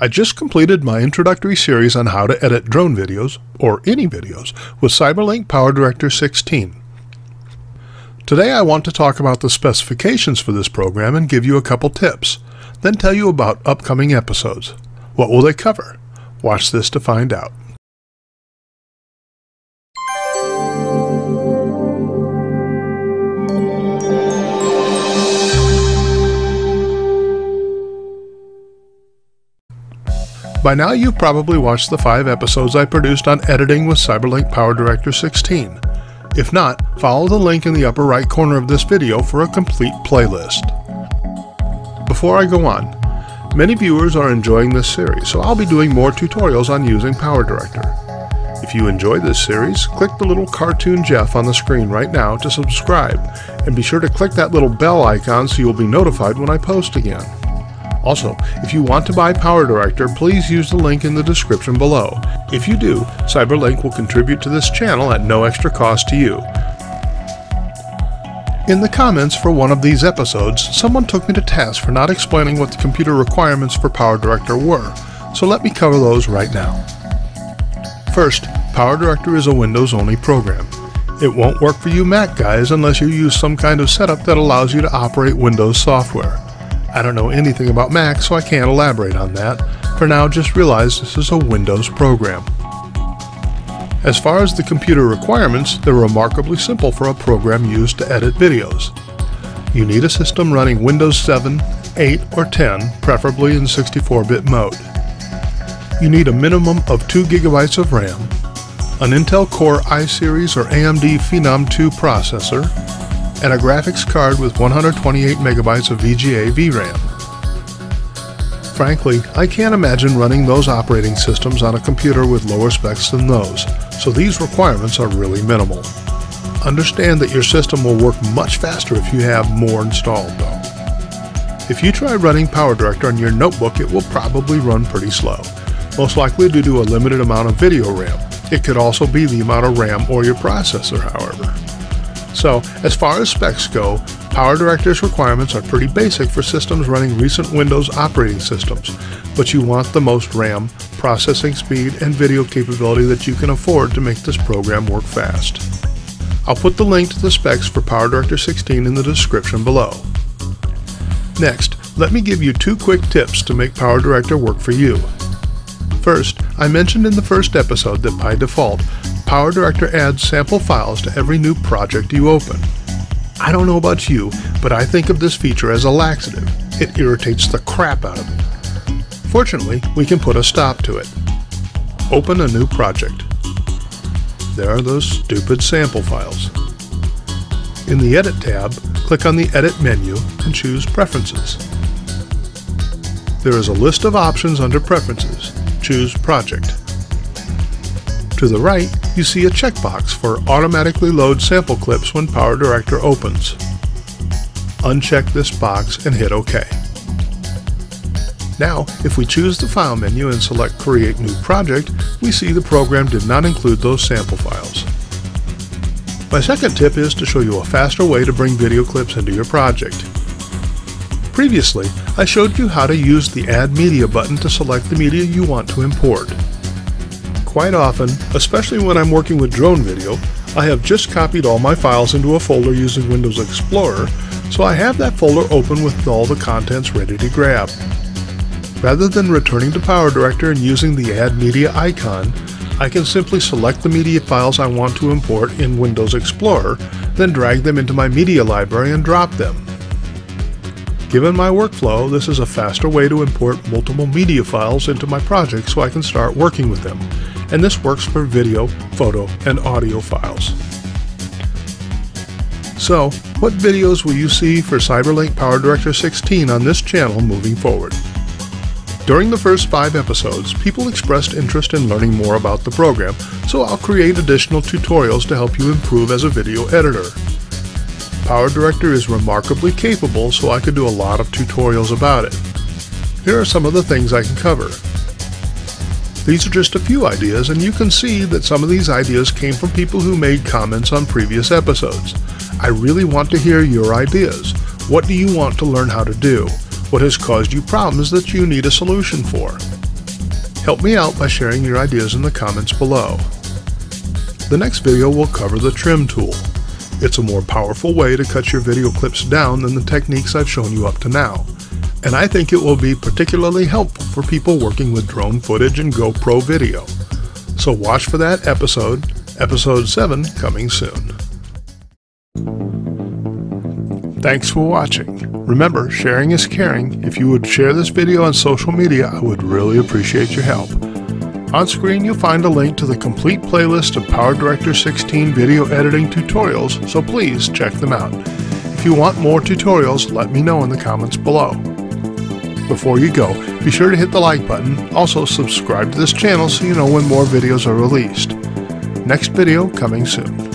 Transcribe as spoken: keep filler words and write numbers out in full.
I just completed my introductory series on how to edit drone videos, or any videos, with CyberLink PowerDirector sixteen. Today I want to talk about the specifications for this program and give you a couple tips, then tell you about upcoming episodes. What will they cover? Watch this to find out. By now you've probably watched the five episodes I produced on editing with CyberLink PowerDirector sixteen. If not, follow the link in the upper right corner of this video for a complete playlist. Before I go on, many viewers are enjoying this series, so I'll be doing more tutorials on using PowerDirector. If you enjoy this series, click the little cartoon Jeff on the screen right now to subscribe, and be sure to click that little bell icon so you'll be notified when I post again. Also, if you want to buy PowerDirector, please use the link in the description below. If you do, CyberLink will contribute to this channel at no extra cost to you. In the comments for one of these episodes, someone took me to task for not explaining what the computer requirements for PowerDirector were, so let me cover those right now. First, PowerDirector is a Windows-only program. It won't work for you Mac guys unless you use some kind of setup that allows you to operate Windows software. I don't know anything about Mac, so I can't elaborate on that. For now, just realize this is a Windows program. As far as the computer requirements, they're remarkably simple for a program used to edit videos. You need a system running Windows seven, eight, or ten, preferably in sixty-four bit mode. You need a minimum of two gigabytes of RAM, an Intel Core i-Series or A M D Phenom two processor, and a graphics card with one hundred twenty-eight megabytes of V G A V RAM. Frankly, I can't imagine running those operating systems on a computer with lower specs than those, so these requirements are really minimal. Understand that your system will work much faster if you have more installed though. If you try running PowerDirector on your notebook, it will probably run pretty slow, most likely due to a limited amount of video RAM. It could also be the amount of RAM or your processor, however. So, as far as specs go, PowerDirector's requirements are pretty basic for systems running recent Windows operating systems, but you want the most RAM, processing speed, and video capability that you can afford to make this program work fast. I'll put the link to the specs for PowerDirector sixteen in the description below. Next, let me give you two quick tips to make PowerDirector work for you. First, I mentioned in the first episode that by default, PowerDirector adds sample files to every new project you open. I don't know about you, but I think of this feature as a laxative. It irritates the crap out of me. Fortunately, we can put a stop to it. Open a new project. There are those stupid sample files. In the Edit tab, click on the Edit menu and choose Preferences. There is a list of options under Preferences. Choose Project. To the right, you see a checkbox for Automatically Load Sample Clips when PowerDirector opens. Uncheck this box and hit OK. Now, if we choose the File menu and select Create New Project, we see the program did not include those sample files. My second tip is to show you a faster way to bring video clips into your project. Previously, I showed you how to use the Add Media button to select the media you want to import. Quite often, especially when I'm working with drone video, I have just copied all my files into a folder using Windows Explorer, so I have that folder open with all the contents ready to grab. Rather than returning to PowerDirector and using the Add Media icon, I can simply select the media files I want to import in Windows Explorer, then drag them into my media library and drop them. Given my workflow, this is a faster way to import multiple media files into my project so I can start working with them. And this works for video, photo, and audio files. So, what videos will you see for CyberLink PowerDirector sixteen on this channel moving forward? During the first five episodes, people expressed interest in learning more about the program, so I'll create additional tutorials to help you improve as a video editor. PowerDirector is remarkably capable, so I could do a lot of tutorials about it. Here are some of the things I can cover. These are just a few ideas, and you can see that some of these ideas came from people who made comments on previous episodes. I really want to hear your ideas. What do you want to learn how to do? What has caused you problems that you need a solution for? Help me out by sharing your ideas in the comments below. The next video will cover the trim tool. It's a more powerful way to cut your video clips down than the techniques I've shown you up to now, and I think it will be particularly helpful for people working with drone footage and GoPro video. So watch for that episode, episode seven, coming soon. Thanks for watching. Remember, sharing is caring. If you would share this video on social media, I would really appreciate your help. On screen, you'll find a link to the complete playlist of PowerDirector sixteen video editing tutorials, so please check them out. If you want more tutorials, let me know in the comments below. Before you go, be sure to hit the like button. Also, subscribe to this channel so you know when more videos are released. Next video coming soon.